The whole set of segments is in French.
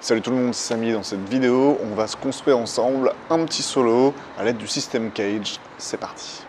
Salut tout le monde, c'est Samy. Dans cette vidéo, on va se construire ensemble un petit solo à l'aide du système CAGED. C'est parti!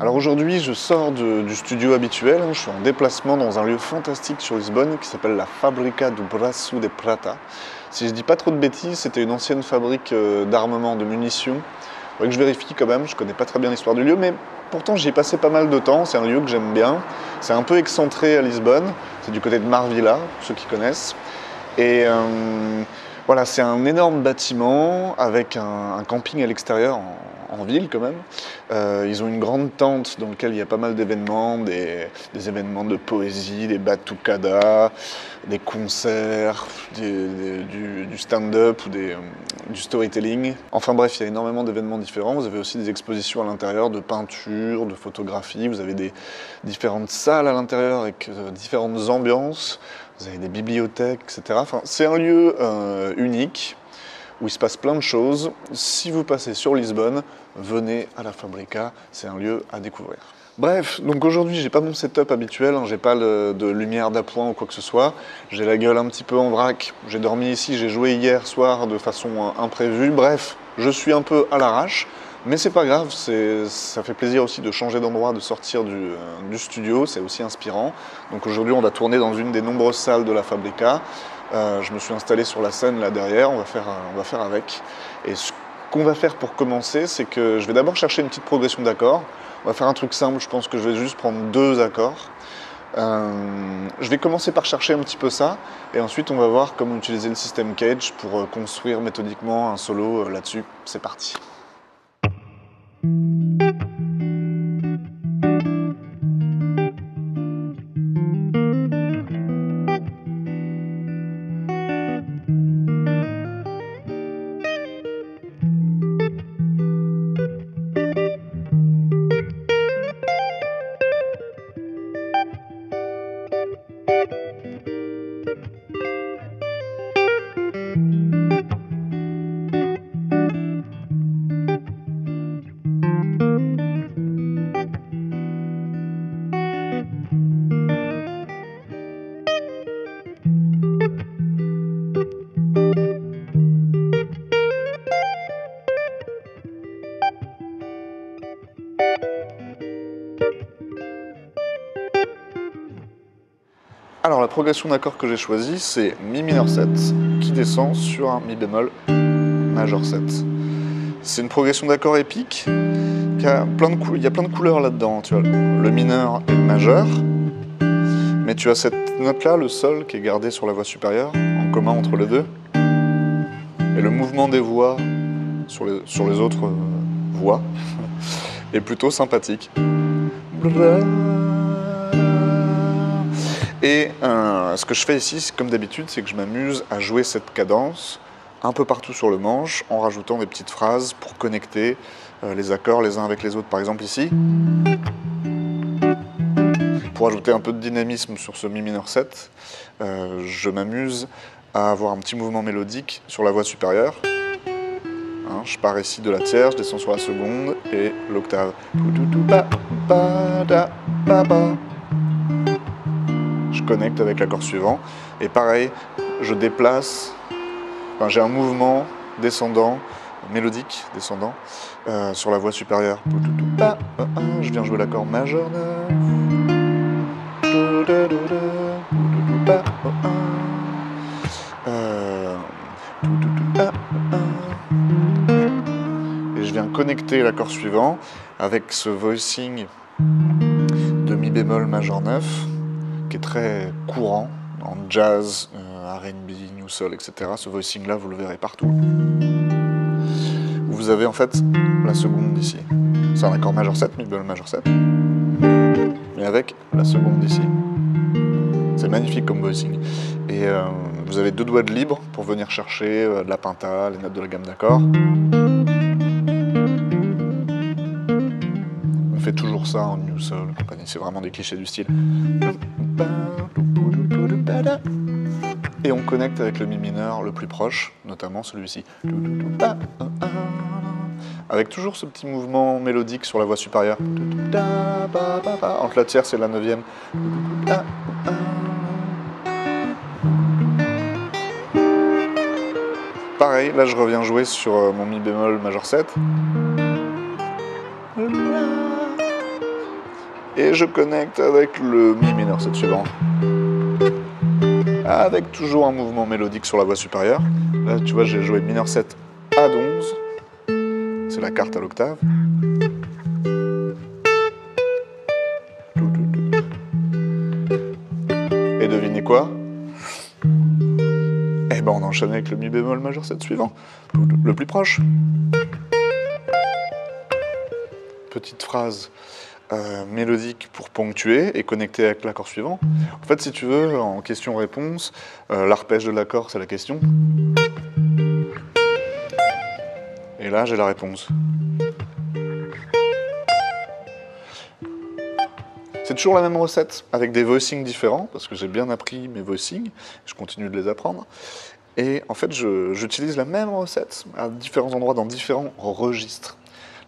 Alors aujourd'hui, je sors du studio habituel, je suis en déplacement dans un lieu fantastique sur Lisbonne qui s'appelle la Fábrica do Braço de Prata. Si je dis pas trop de bêtises, c'était une ancienne fabrique d'armement, de munitions. Faudrait que je vérifie quand même, je connais pas très bien l'histoire du lieu, mais pourtant j'y ai passé pas mal de temps, c'est un lieu que j'aime bien. C'est un peu excentré à Lisbonne, c'est du côté de Marvila, pour ceux qui connaissent. Et voilà, c'est un énorme bâtiment avec un camping à l'extérieur, en ville quand même. Ils ont une grande tente dans laquelle il y a pas mal d'événements, des événements de poésie, des batucadas, des concerts, du stand-up ou du storytelling. Enfin bref, il y a énormément d'événements différents. Vous avez aussi des expositions à l'intérieur de peinture, de photographie. Vous avez des différentes salles à l'intérieur avec différentes ambiances. Vous avez des bibliothèques, etc. Enfin, c'est un lieu unique, où il se passe plein de choses. Si vous passez sur Lisbonne, venez à la Fábrica, c'est un lieu à découvrir. Bref, donc aujourd'hui j'ai pas mon setup habituel, hein, j'ai pas de lumière d'appoint ou quoi que ce soit, j'ai la gueule un petit peu en vrac, j'ai dormi ici, j'ai joué hier soir de façon imprévue, bref, je suis un peu à l'arrache, mais c'est pas grave, ça fait plaisir aussi de changer d'endroit, de sortir du studio, c'est aussi inspirant. Donc aujourd'hui on va tourner dans une des nombreuses salles de la Fábrica. Je me suis installé sur la scène là derrière, on va faire avec. Et ce qu'on va faire pour commencer, c'est que je vais d'abord chercher une petite progression d'accords. On va faire un truc simple, je pense que je vais juste prendre deux accords. Je vais commencer par chercher un petit peu ça, et ensuite on va voir comment utiliser le système CAGED pour construire méthodiquement un solo là-dessus. C'est parti. Alors la progression d'accord que j'ai choisie, c'est Mi mineur 7 qui descend sur un Mi bémol majeur 7. C'est une progression d'accord épique, il y a plein de couleurs là-dedans, tu vois, le mineur et le majeur, mais tu as cette note-là, le Sol, qui est gardé sur la voix supérieure, en commun entre les deux, et le mouvement des voix sur les autres voix est plutôt sympathique. Et ce que je fais ici, comme d'habitude, c'est que je m'amuse à jouer cette cadence un peu partout sur le manche en rajoutant des petites phrases pour connecter les accords les uns avec les autres. Par exemple ici, pour ajouter un peu de dynamisme sur ce Mi mineur 7, je m'amuse à avoir un petit mouvement mélodique sur la voix supérieure. Hein, je pars ici de la tierce, je descends sur la seconde et l'octave. Je connecte avec l'accord suivant, et pareil, je déplace, enfin, j'ai un mouvement descendant, mélodique descendant, sur la voix supérieure. Je viens jouer l'accord majeur. Et je viens connecter l'accord suivant avec ce voicing de Mi bémol majeur 9. Qui est très courant en jazz, R&B, New Soul, etc. Ce voicing-là, vous le verrez partout. Vous avez en fait la seconde ici. C'est un accord majeur 7, mi bémol majeur 7. Mais avec la seconde ici. C'est magnifique comme voicing. Et vous avez deux doigts de libre pour venir chercher de la pinta, les notes de la gamme d'accords. On fait toujours ça en New Soul, compagnie. C'est vraiment des clichés du style. Et on connecte avec le mi mineur le plus proche, notamment celui-ci. Avec toujours ce petit mouvement mélodique sur la voix supérieure. Entre la tierce et la neuvième. Pareil, là je reviens jouer sur mon mi bémol majeur 7. Et je connecte avec le mi mineur 7 suivant. Avec toujours un mouvement mélodique sur la voix supérieure. Là tu vois, j'ai joué mineur 7 à 11. C'est la carte à l'octave. Et devinez quoi? Eh ben on enchaîne avec le mi bémol majeur 7 suivant, le plus proche. Petite phrase mélodique pour ponctuer et connecter avec l'accord suivant. En fait, si tu veux, en question-réponse, l'arpège de l'accord, c'est la question. Et là, j'ai la réponse. C'est toujours la même recette, avec des voicings différents, parce que j'ai bien appris mes voicings, je continue de les apprendre. Et en fait, j'utilise la même recette à différents endroits, dans différents registres.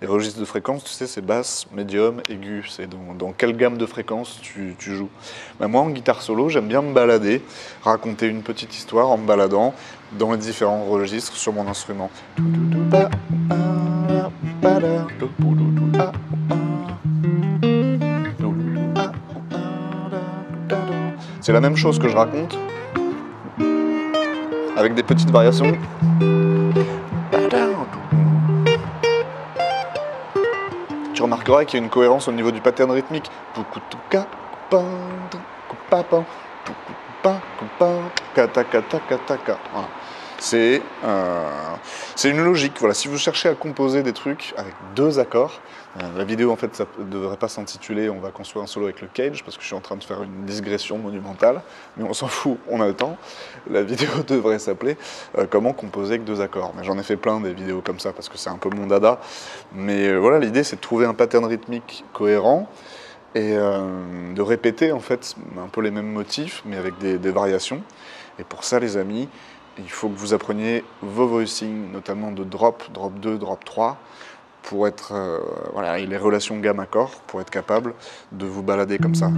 Les registres de fréquences, tu sais, c'est basse, médium, aigu. C'est dans quelle gamme de fréquences tu joues. Bah moi, en guitare solo, j'aime bien me balader, raconter une petite histoire en me baladant dans les différents registres sur mon instrument. C'est la même chose que je raconte, avec des petites variations. Tu remarqueras qu'il y a une cohérence au niveau du pattern rythmique. Voilà. C'est une logique. Voilà. Si vous cherchez à composer des trucs avec deux accords, la vidéo en fait ça ne devrait pas s'intituler « On va construire un solo avec le cage » parce que je suis en train de faire une digression monumentale, mais on s'en fout, on a le temps. La vidéo devrait s'appeler « Comment composer avec deux accords ». Mais j'en ai fait plein des vidéos comme ça parce que c'est un peu mon dada. Mais voilà, l'idée c'est de trouver un pattern rythmique cohérent et de répéter en fait un peu les mêmes motifs mais avec des variations. Et pour ça les amis, il faut que vous appreniez vos voicings, notamment de drop, drop 2, drop 3, pour être, voilà, et les relations gamme-accord, pour être capable de vous balader comme ça.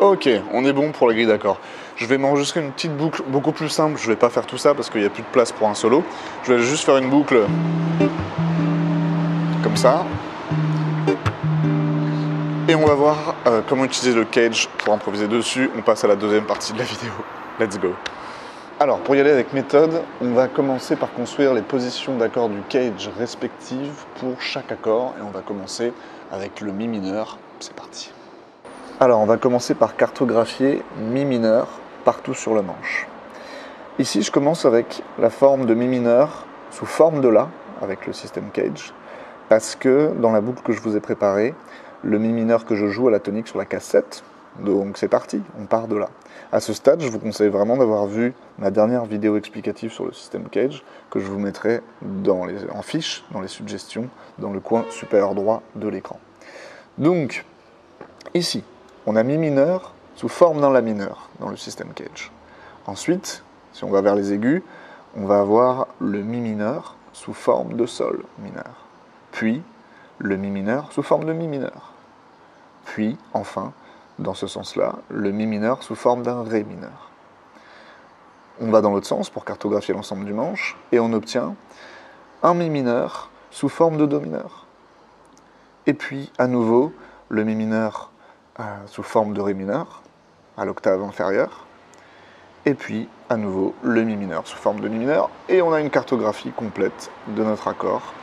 Ok, on est bon pour la grille d'accord. Je vais m'enregistrer une petite boucle beaucoup plus simple. Je ne vais pas faire tout ça parce qu'il n'y a plus de place pour un solo. Je vais juste faire une boucle comme ça. Et on va voir comment utiliser le cage pour improviser dessus. On passe à la deuxième partie de la vidéo. Let's go. Alors, pour y aller avec méthode, on va commencer par construire les positions d'accords du cage respectives pour chaque accord. Et on va commencer avec le mi mineur. C'est parti. Alors, on va commencer par cartographier mi mineur partout sur le manche. Ici, je commence avec la forme de mi mineur sous forme de la, avec le système cage, parce que dans la boucle que je vous ai préparée, le mi mineur que je joue à la tonique sur la cassette, donc c'est parti, on part de là. À ce stade, je vous conseille vraiment d'avoir vu ma dernière vidéo explicative sur le système cage, que je vous mettrai en fiche, dans les suggestions, dans le coin supérieur droit de l'écran. Donc, ici, on a mi mineur sous forme d'un la mineur dans le système cage. Ensuite, si on va vers les aigus, on va avoir le mi mineur sous forme de sol mineur. Puis, le mi mineur sous forme de mi mineur. Puis, enfin, dans ce sens-là, le mi mineur sous forme d'un ré mineur. On va dans l'autre sens pour cartographier l'ensemble du manche et on obtient un mi mineur sous forme de do mineur. et puis à nouveau le mi mineur sous forme de ré mineur à l'octave inférieure, et puis à nouveau le mi mineur sous forme de mi mineur, et on a une cartographie complète de notre accord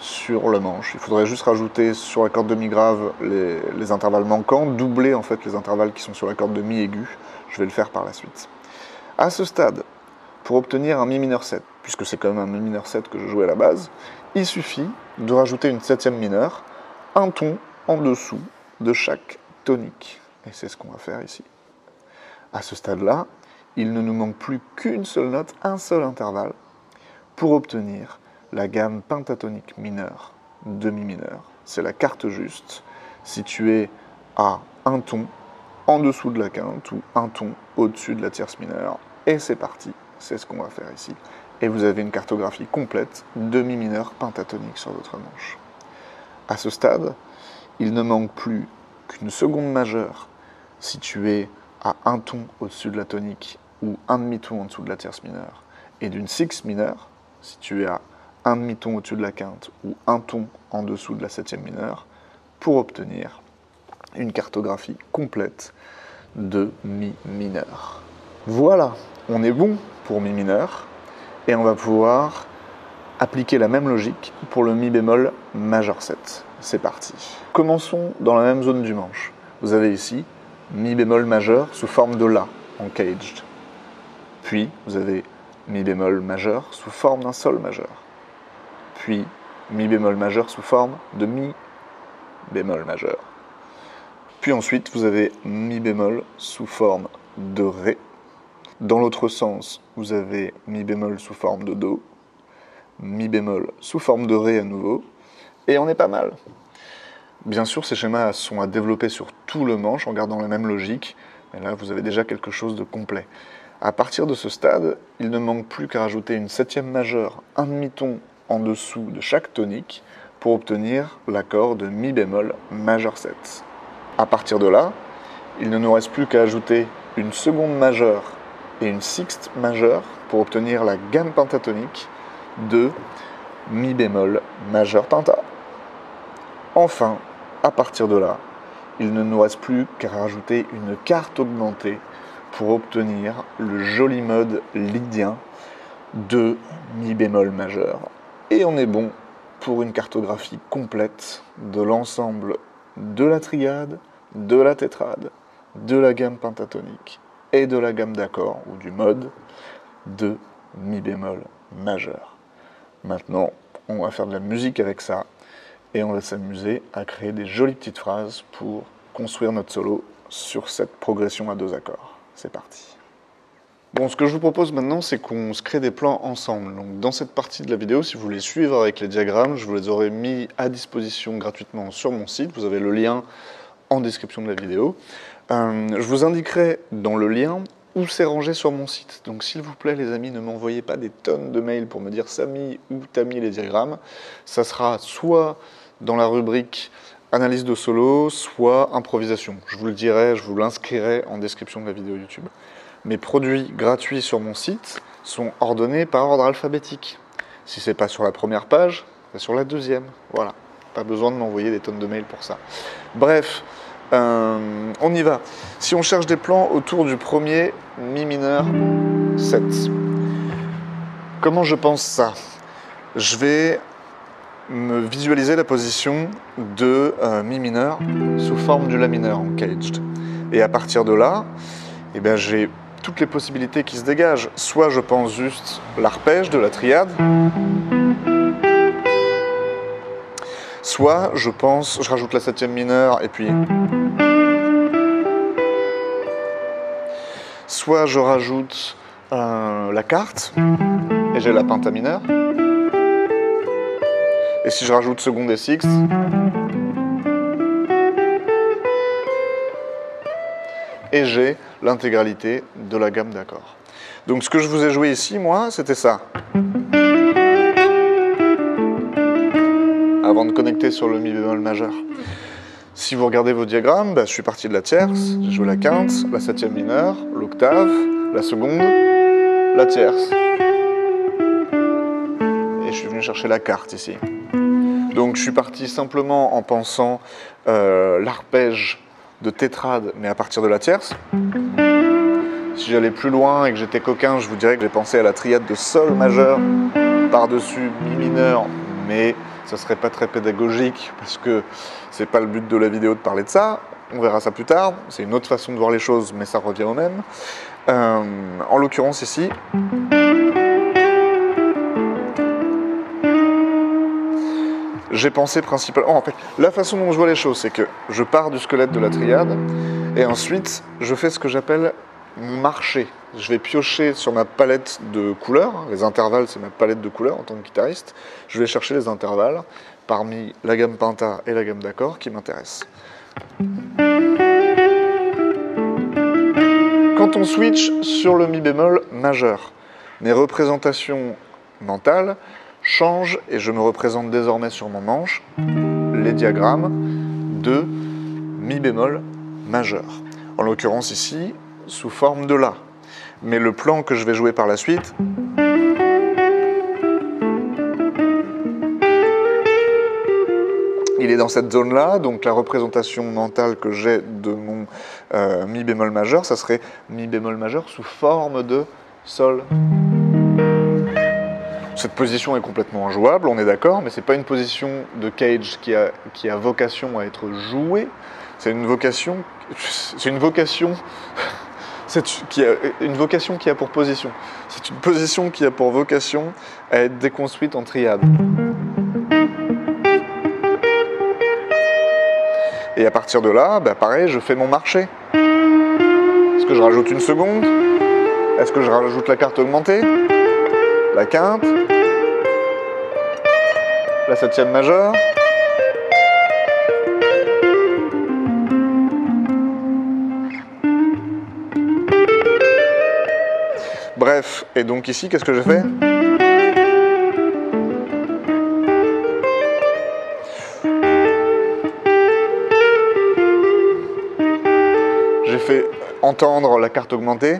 sur le manche. Il faudrait juste rajouter sur la corde de mi grave les intervalles manquants, doubler en fait les intervalles qui sont sur la corde de mi aiguë. Je vais le faire par la suite. À ce stade, pour obtenir un mi mineur 7, puisque c'est quand même un mi mineur 7 que je jouais à la base, il suffit de rajouter une septième mineure, un ton en dessous de chaque tonique. Et c'est ce qu'on va faire ici. À ce stade-là, il ne nous manque plus qu'une seule note, un seul intervalle, pour obtenir la gamme pentatonique mineure de mi mineur. C'est la carte juste, située à un ton en dessous de la quinte ou un ton au-dessus de la tierce mineure. Et c'est parti, c'est ce qu'on va faire ici. Et vous avez une cartographie complète de mi mineur pentatonique sur votre manche. À ce stade, il ne manque plus qu'une seconde majeure située à un ton au-dessus de la tonique ou un demi-ton en dessous de la tierce mineure, et d'une sixte mineure située à un demi-ton au-dessus de la quinte ou un ton en dessous de la septième mineure pour obtenir une cartographie complète de mi mineur. Voilà, on est bon pour mi mineur et on va pouvoir appliquer la même logique pour le mi bémol majeur 7. C'est parti. Commençons dans la même zone du manche. Vous avez ici mi bémol majeur sous forme de la en caged. Puis vous avez mi bémol majeur sous forme d'un sol majeur. Puis mi bémol majeur sous forme de mi bémol majeur. Puis ensuite, vous avez mi bémol sous forme de ré. Dans l'autre sens, vous avez mi bémol sous forme de do, mi bémol sous forme de ré à nouveau, et on est pas mal. Bien sûr, ces schémas sont à développer sur tout le manche en gardant la même logique, mais là, vous avez déjà quelque chose de complet. À partir de ce stade, il ne manque plus qu'à rajouter une septième majeure, un demi-ton en dessous de chaque tonique pour obtenir l'accord de mi bémol majeur 7. À partir de là, il ne nous reste plus qu'à ajouter une seconde majeure et une sixte majeure pour obtenir la gamme pentatonique de mi bémol majeur penta. Enfin, à partir de là, il ne nous reste plus qu'à rajouter une carte augmentée pour obtenir le joli mode lydien de mi bémol majeur. Et on est bon pour une cartographie complète de l'ensemble de la triade, de la tétrade, de la gamme pentatonique et de la gamme d'accords ou du mode de mi bémol majeur. Maintenant, on va faire de la musique avec ça et on va s'amuser à créer des jolies petites phrases pour construire notre solo sur cette progression à deux accords. C'est parti. Bon, ce que je vous propose maintenant, c'est qu'on se crée des plans ensemble. Donc, dans cette partie de la vidéo, si vous voulez suivre avec les diagrammes, je vous les aurais mis à disposition gratuitement sur mon site. Vous avez le lien en description de la vidéo. Je vous indiquerai dans le lien où c'est rangé sur mon site. Donc, s'il vous plaît, les amis, ne m'envoyez pas des tonnes de mails pour me dire « Samy » ou « T'as mis les diagrammes ». Ça sera soit dans la rubrique analyse de solo, soit improvisation. Je vous le dirai, je vous l'inscrirai en description de la vidéo YouTube. Mes produits gratuits sur mon site sont ordonnés par ordre alphabétique. Si c'est pas sur la première page, c'est sur la deuxième. Voilà, pas besoin de m'envoyer des tonnes de mails pour ça. Bref, on y va. Si on cherche des plans autour du premier mi mineur 7, comment je pense ça? Je vais me visualiser la position de mi mineur sous forme du la mineur en caged. Et à partir de là, eh bien, j'ai toutes les possibilités qui se dégagent. Soit je pense juste l'arpège de la triade, soit je pense, je rajoute la septième mineure et puis, soit je rajoute la carte et j'ai la penta mineure. Et si je rajoute seconde et sixte, et j'ai l'intégralité de la gamme d'accords. Donc ce que je vous ai joué ici, moi, c'était ça. Avant de connecter sur le mi bémol majeur. Si vous regardez vos diagrammes, bah, je suis parti de la tierce, j'ai joué la quinte, la septième mineure, l'octave, la seconde, la tierce. Et je suis venu chercher la carte ici. Donc je suis parti simplement en pensant l'arpège de tétrade, mais à partir de la tierce. Si j'allais plus loin et que j'étais coquin, je vous dirais que j'ai pensé à la triade de sol majeur par-dessus mi mineur, mais ça serait pas très pédagogique parce que c'est pas le but de la vidéo de parler de ça. On verra ça plus tard, c'est une autre façon de voir les choses, mais ça revient au même. En l'occurrence ici, j'ai pensé principalement... en fait, la façon dont je vois les choses, c'est que je pars du squelette de la triade, et ensuite, je fais ce que j'appelle mon marché. Je vais piocher sur ma palette de couleurs, les intervalles, c'est ma palette de couleurs en tant que guitariste, je vais chercher les intervalles parmi la gamme penta et la gamme d'accords qui m'intéressent. Quand on switch sur le mi bémol majeur, mes représentations mentales changent et je me représente désormais sur mon manche les diagrammes de mi bémol majeur. En l'occurrence ici, sous forme de la. Mais le plan que je vais jouer par la suite il est dans cette zone-là, donc la représentation mentale que j'ai de mon mi bémol majeur, ça serait mi bémol majeur sous forme de sol. Cette position est complètement injouable, on est d'accord, mais c'est pas une position de Cage qui a vocation à être jouée, c'est une vocation... qui a pour position. C'est une position qui a pour vocation à être déconstruite en triade. Et à partir de là, bah pareil, je fais mon marché. Est-ce que je rajoute une seconde? Est-ce que je rajoute la carte augmentée? La quinte? La septième majeure? Bref, et donc ici, qu'est-ce que je fais? Entendre la carte augmentée.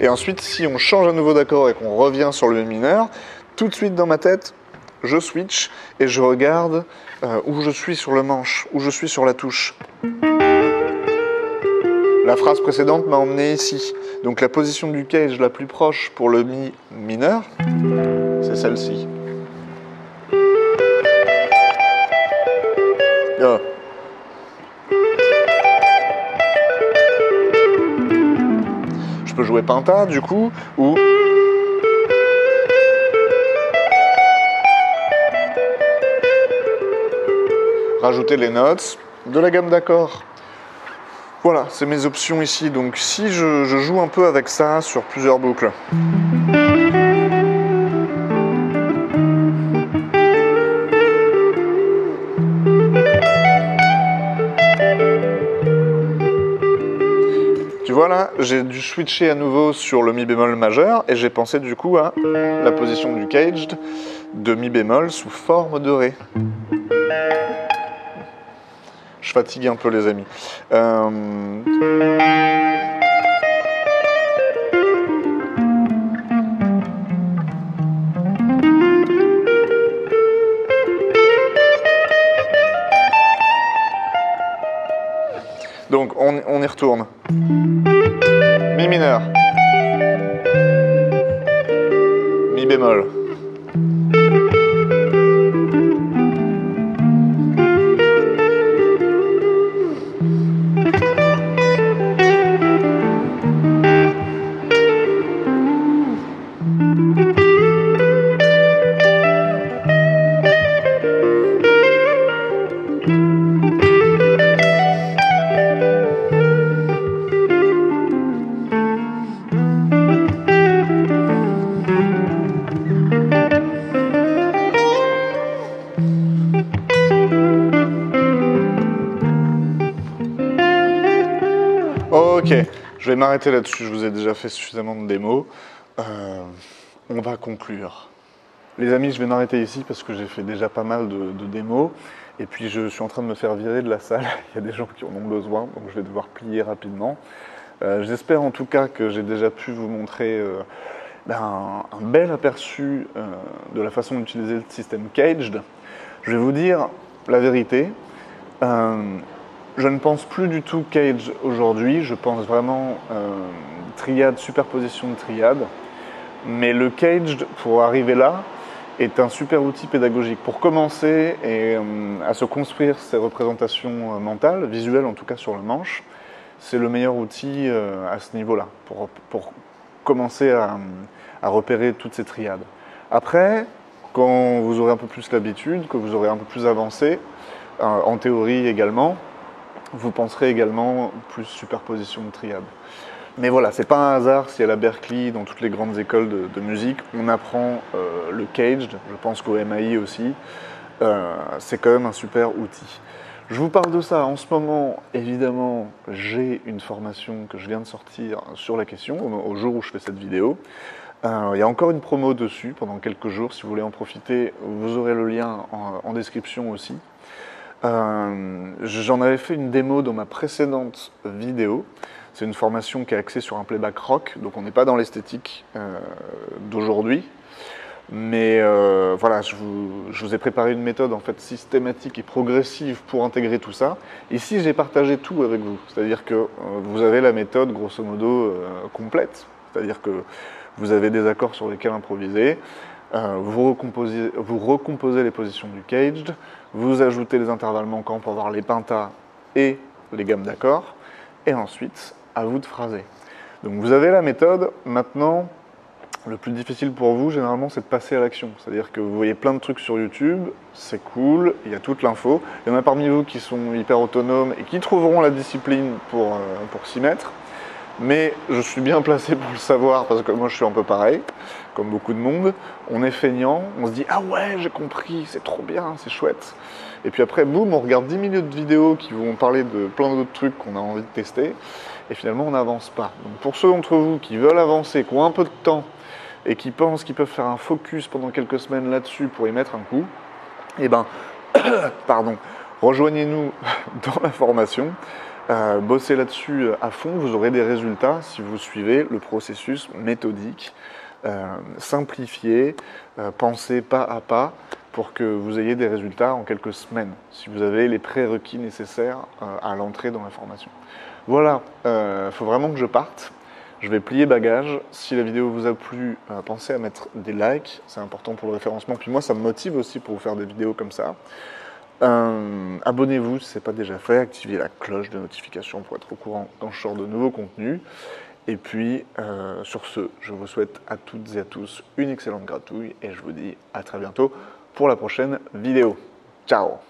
Et ensuite, si on change à nouveau d'accord et qu'on revient sur le mineur, tout de suite dans ma tête, je switch et je regarde où je suis sur le manche, où je suis sur la touche. La phrase précédente m'a emmené ici. Donc la position du cage la plus proche pour le mi mineur, c'est celle-ci. Oh. Je peux jouer penta du coup, ou rajouter les notes de la gamme d'accords. Voilà, c'est mes options ici. Donc si je joue un peu avec ça sur plusieurs boucles. Voilà, j'ai dû switcher à nouveau sur le mi bémol majeur et j'ai pensé du coup à la position du caged de mi bémol sous forme de ré. Je fatigue un peu les amis. Donc on y retourne. Mi mineur. Mi bémol. Ok, je vais m'arrêter là-dessus, je vous ai déjà fait suffisamment de démos. On va conclure. Les amis, je vais m'arrêter ici parce que j'ai fait déjà pas mal de démos. Et puis je suis en train de me faire virer de la salle, il y a des gens qui en ont besoin, donc je vais devoir plier rapidement. J'espère en tout cas que j'ai déjà pu vous montrer ben, un bel aperçu de la façon d'utiliser le système CAGED. Je vais vous dire la vérité, je ne pense plus du tout CAGED aujourd'hui, je pense vraiment triade, superposition de triade, mais le CAGED, pour arriver là, est un super outil pédagogique pour commencer et, à se construire ces représentations mentales, visuelles en tout cas sur le manche. C'est le meilleur outil à ce niveau-là, pour commencer à repérer toutes ces triades. Après, quand vous aurez un peu plus l'habitude, que vous aurez un peu plus avancé, en théorie également, vous penserez également plus superposition de triades. Mais voilà, c'est pas un hasard si à la Berkeley, dans toutes les grandes écoles de musique, on apprend le CAGED, je pense qu'au MAI aussi, c'est quand même un super outil. Je vous parle de ça en ce moment, évidemment, j'ai une formation que je viens de sortir sur la question, au jour où je fais cette vidéo. Il y a encore une promo dessus pendant quelques jours, si vous voulez en profiter, vous aurez le lien en description aussi. J'en avais fait une démo dans ma précédente vidéo. C'est une formation qui est axée sur un playback rock, donc on n'est pas dans l'esthétique d'aujourd'hui. Mais voilà, je vous ai préparé une méthode en fait systématique et progressive pour intégrer tout ça. Ici, j'ai partagé tout avec vous, c'est-à-dire que vous avez la méthode grosso modo complète, c'est-à-dire que vous avez des accords sur lesquels improviser, vous recomposez les positions du CAGED, vous ajoutez les intervalles manquants pour avoir les pentas et les gammes d'accords, et ensuite, à vous de phraser. Donc vous avez la méthode, maintenant, le plus difficile pour vous, généralement, c'est de passer à l'action. C'est-à-dire que vous voyez plein de trucs sur YouTube, c'est cool, il y a toute l'info. Il y en a parmi vous qui sont hyper autonomes et qui trouveront la discipline pour s'y mettre. Mais je suis bien placé pour le savoir parce que moi, je suis un peu pareil, comme beaucoup de monde. On est feignant, on se dit « Ah ouais, j'ai compris, c'est trop bien, c'est chouette ». Et puis après, boum, on regarde 10 minutes de vidéos qui vont parler de plein d'autres trucs qu'on a envie de tester. Et finalement, on n'avance pas. Donc pour ceux d'entre vous qui veulent avancer, qui ont un peu de temps, et qui pensent qu'ils peuvent faire un focus pendant quelques semaines là-dessus pour y mettre un coup, eh ben, pardon, rejoignez-nous dans la formation, bossez là-dessus à fond, vous aurez des résultats si vous suivez le processus méthodique, simplifié, pensez pas à pas pour que vous ayez des résultats en quelques semaines, si vous avez les prérequis nécessaires à l'entrée dans la formation. Voilà, faut vraiment que je parte. Je vais plier bagage. Si la vidéo vous a plu, pensez à mettre des likes. C'est important pour le référencement. Puis moi, ça me motive aussi pour vous faire des vidéos comme ça. Abonnez-vous si ce n'est pas déjà fait. Activez la cloche de notification pour être au courant quand je sors de nouveaux contenus. Et puis, sur ce, je vous souhaite à toutes et à tous une excellente gratouille. Et je vous dis à très bientôt pour la prochaine vidéo. Ciao!